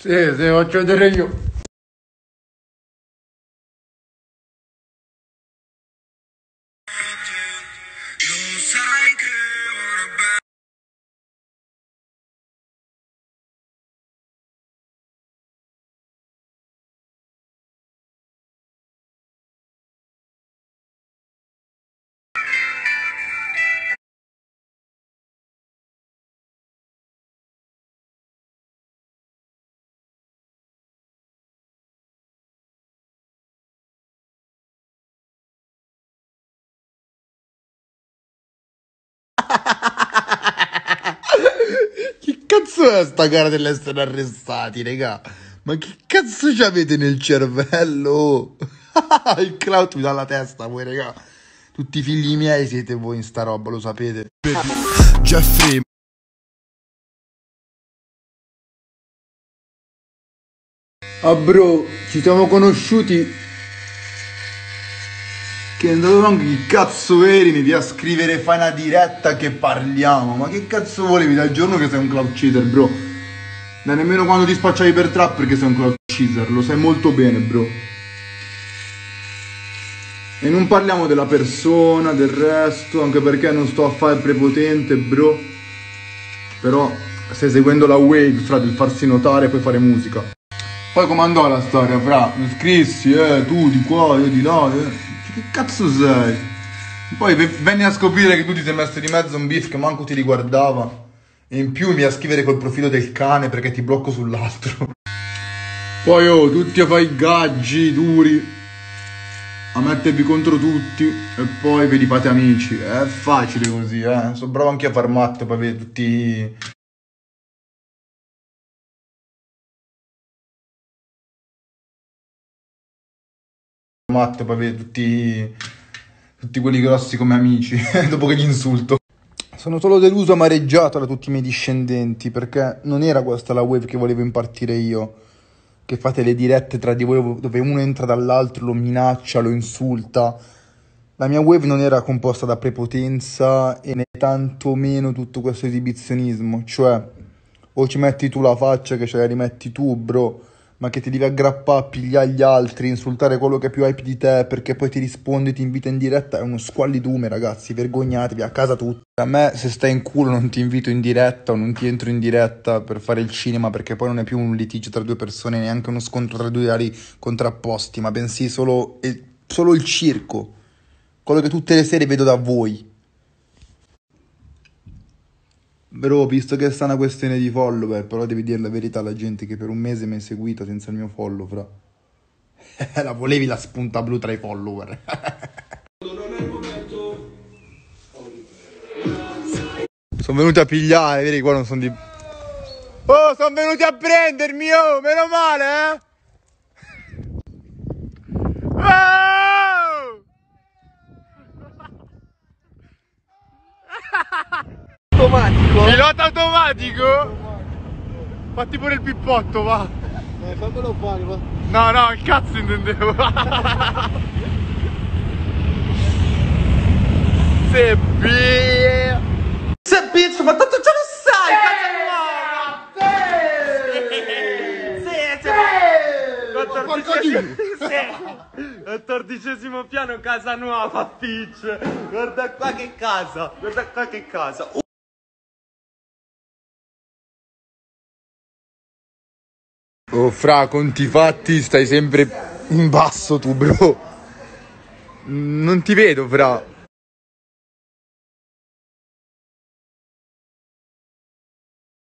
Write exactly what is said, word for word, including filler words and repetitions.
Sì, te lo faccio vedere io. Che cazzo è sta gara dell'essere arrestati, raga? Ma che cazzo ci avete nel cervello? Il clout mi dà la testa, voi, raga. Tutti i figli miei siete voi in sta roba, lo sapete. Jeffrey. Ah, bro, ci siamo conosciuti. Che non che cazzo eri, mi via a scrivere, fai una diretta che parliamo. Ma che cazzo volevi dal giorno che sei un clout cheater, bro? Da nemmeno quando ti spacciavi per trapper che sei un clout cheater, lo sai molto bene, bro. E non parliamo della persona, del resto, anche perché non sto a fare prepotente, bro. Però stai seguendo la wave, fra, di farsi notare e poi fare musica. Poi come andò la storia, fra? Mi scrissi, eh, tu di qua, io di là, eh. Che cazzo sei? Poi venne a scoprire che tu ti sei messo di mezzo un beef che manco ti riguardava. E in più mi a scrivere col profilo del cane perché ti blocco sull'altro. Poi oh, tutti a fare i gaggi duri, a mettervi contro tutti e poi ve li fate amici. È facile così, eh. Sono bravo anche a far matto, poi avere tutti... matto poi avere tutti tutti quelli grossi come amici dopo che gli insulto. Sono solo deluso, amareggiato da tutti i miei discendenti, perché non era questa la wave che volevo impartire io, che fate le dirette tra di voi dove uno entra dall'altro, lo minaccia, lo insulta. La mia wave non era composta da prepotenza e né tantomeno tutto questo esibizionismo, cioè o ci metti tu la faccia che ce la rimetti tu, bro, ma che ti devi aggrappare, pigliare gli altri, insultare quello che è più hype di te perché poi ti risponde, ti invita in diretta, è uno squallidume, ragazzi, vergognatevi, a casa tutti. A me se stai in culo non ti invito in diretta o non ti entro in diretta per fare il cinema, perché poi non è più un litigio tra due persone, neanche uno scontro tra due ali contrapposti, ma bensì solo, solo il circo, quello che tutte le sere vedo da voi. Bro, visto che sta una questione di follower, però devi dire la verità alla gente che per un mese mi hai seguita senza il mio follow, fra. La volevi la spunta blu tra i follower. Sono venuti a pigliare, vedi qua non sono di... Oh, sono venuti a prendermi, oh, meno male, eh? Oh! Automatico. Pilota automatico? Automatico. Fatti pure il pippotto, va. Eh, fammelo fare, va. No, no, il cazzo intendevo. Se bia. Se bitch, ma tanto ce lo sai, cazzo! Sì, sì, sì. Quattordicesimo piano, casa nuova, bitch. Guarda qua che casa, guarda qua che casa. Oh, fra, conti fatti stai sempre in basso tu, bro. Non ti vedo, fra.